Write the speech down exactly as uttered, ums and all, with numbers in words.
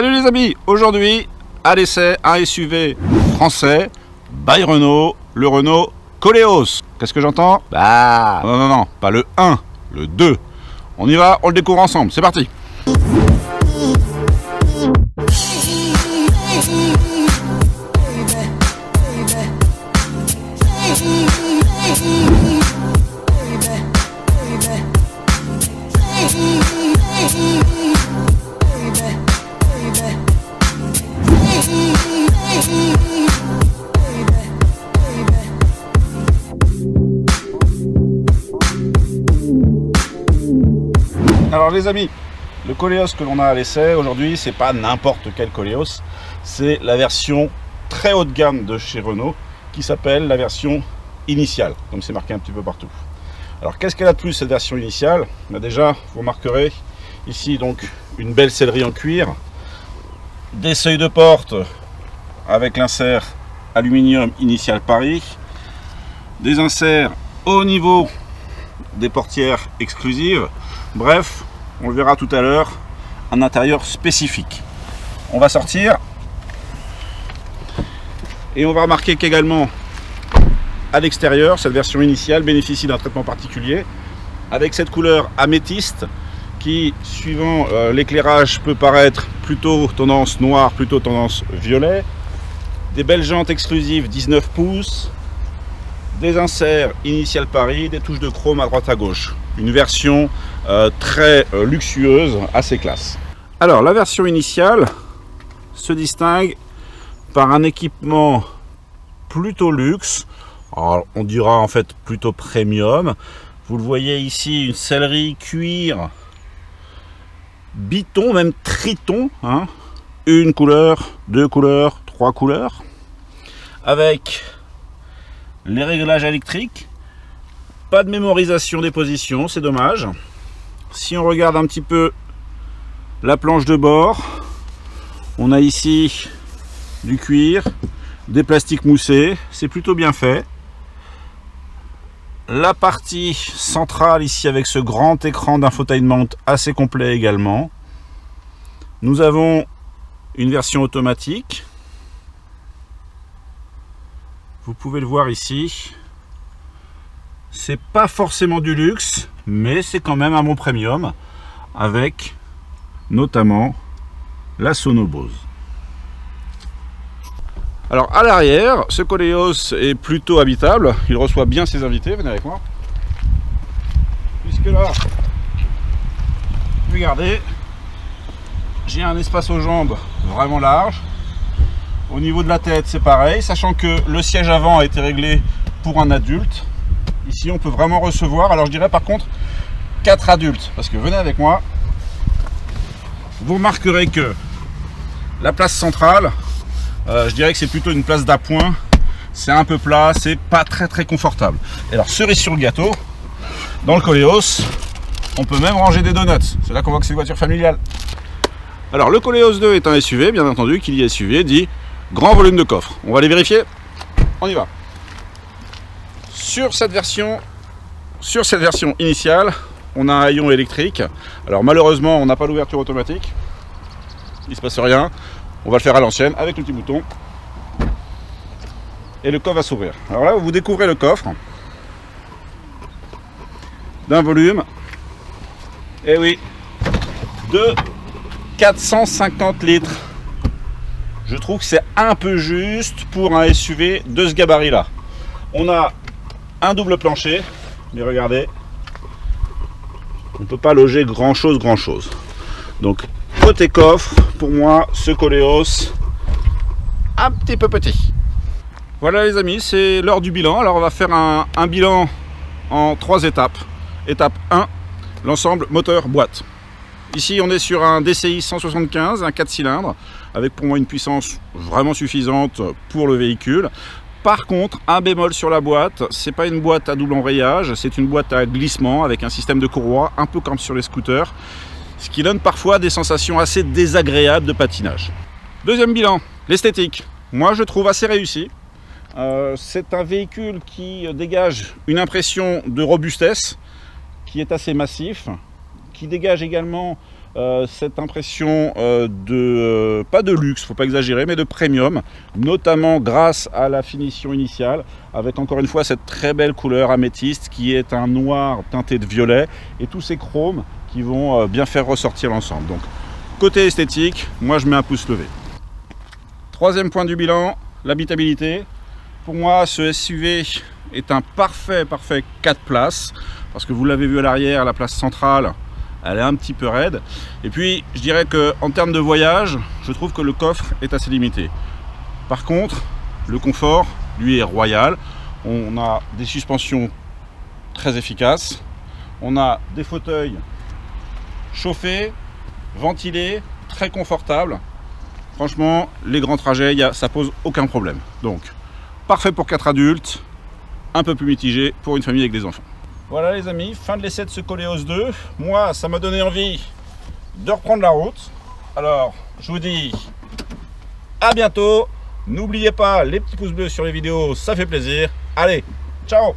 Salut les amis, aujourd'hui à l'essai un S U V français by Renault, le Renault Koleos. Qu'est-ce que j'entends? Bah non non non, pas le un, le deux. On y va, on le découvre ensemble, c'est parti. Alors les amis, le Koleos que l'on a à l'essai aujourd'hui, c'est pas n'importe quel Koleos, c'est la version très haut de gamme de chez Renault qui s'appelle la version initiale, comme c'est marqué un petit peu partout. Alors qu'est-ce qu'elle a de plus cette version initiale? Bah, déjà, vous remarquerez ici donc une belle sellerie en cuir, des seuils de porte avec l'insert aluminium Initiale Paris, des inserts au niveau des portières exclusives. Bref, on le verra tout à l'heure, un intérieur spécifique. On va sortir et on va remarquer qu'également à l'extérieur, cette version initiale bénéficie d'un traitement particulier avec cette couleur améthyste qui, suivant euh, l'éclairage, peut paraître plutôt tendance noire, plutôt tendance violet. Des belles jantes exclusives dix-neuf pouces, des inserts Initiale Paris, des touches de chrome à droite à gauche. Une version euh, très euh, luxueuse, assez classe. Alors la version initiale se distingue par un équipement plutôt luxe. Alors, on dira en fait plutôt premium. Vous le voyez ici, une sellerie cuir biton, même triton, hein. Une couleur, deux couleurs, trois couleurs, avec les réglages électriques. Pas de mémorisation des positions, c'est dommage. Si on regarde un petit peu la planche de bord, on a ici du cuir, des plastiques moussés, c'est plutôt bien fait. La partie centrale ici avec ce grand écran d'infotainment assez complet également. Nous avons une version automatique. Vous pouvez le voir ici. C'est pas forcément du luxe, mais c'est quand même un bon premium avec notamment la sono Bose. Alors à l'arrière, ce Koleos est plutôt habitable, il reçoit bien ses invités, venez avec moi. Puisque là, regardez, j'ai un espace aux jambes vraiment large. Au niveau de la tête, c'est pareil, sachant que le siège avant a été réglé pour un adulte. Ici, on peut vraiment recevoir, alors je dirais par contre, quatre adultes. Parce que venez avec moi, vous remarquerez que la place centrale, euh, je dirais que c'est plutôt une place d'appoint. C'est un peu plat, c'est pas très très confortable. Et alors, cerise sur le gâteau, dans le Koleos, on peut même ranger des donuts. C'est là qu'on voit que c'est une voiture familiale. Alors, le Koleos deux est un S U V, bien entendu, qui dit S U V, dit grand volume de coffre. On va les vérifier, on y va. Sur cette version, sur cette version initiale, on a un haillon électrique. Alors malheureusement, on n'a pas l'ouverture automatique. Il ne se passe rien. On va le faire à l'ancienne avec le petit bouton. Et le coffre va s'ouvrir. Alors là, vous découvrez le coffre d'un volume, et eh oui, de quatre cent cinquante litres. Je trouve que c'est un peu juste pour un S U V de ce gabarit-là. On a un double plancher, mais regardez, on ne peut pas loger grand chose, grand chose. Donc, côté coffre, pour moi, ce Koleos, un petit peu petit. Voilà les amis, c'est l'heure du bilan. Alors, on va faire un, un bilan en trois étapes. Étape un, l'ensemble moteur-boîte. Ici, on est sur un D C I cent soixante-quinze, un quatre cylindres, avec pour moi une puissance vraiment suffisante pour le véhicule. Par contre, un bémol sur la boîte, c'est pas une boîte à double embrayage, c'est une boîte à glissement avec un système de courroie, un peu comme sur les scooters, ce qui donne parfois des sensations assez désagréables de patinage. Deuxième bilan, l'esthétique. Moi, je trouve assez réussi. Euh, c'est un véhicule qui dégage une impression de robustesse, qui est assez massif, qui dégage également euh, cette impression euh, de, pas de luxe, faut pas exagérer, mais de premium, notamment grâce à la finition initiale, avec encore une fois cette très belle couleur améthyste qui est un noir teinté de violet, et tous ces chromes qui vont euh, bien faire ressortir l'ensemble. Donc côté esthétique, moi je mets un pouce levé. Troisième point du bilan, l'habitabilité. Pour moi, ce S U V est un parfait, parfait quatre places, parce que vous l'avez vu à l'arrière, la place centrale, elle est un petit peu raide. Et puis, je dirais qu'en termes de voyage, je trouve que le coffre est assez limité. Par contre, le confort, lui, est royal. On a des suspensions très efficaces. On a des fauteuils chauffés, ventilés, très confortables. Franchement, les grands trajets, ça pose aucun problème. Donc, parfait pour quatre adultes, un peu plus mitigé pour une famille avec des enfants. Voilà les amis, fin de l'essai de ce Koleos deux. Moi, ça m'a donné envie de reprendre la route. Alors, je vous dis à bientôt. N'oubliez pas les petits pouces bleus sur les vidéos, ça fait plaisir. Allez, ciao!